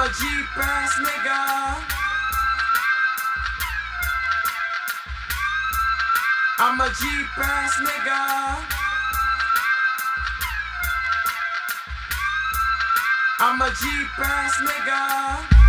I'm a Jeep ass nigga. I'm a Jeep ass nigga. I'm a Jeep ass nigga.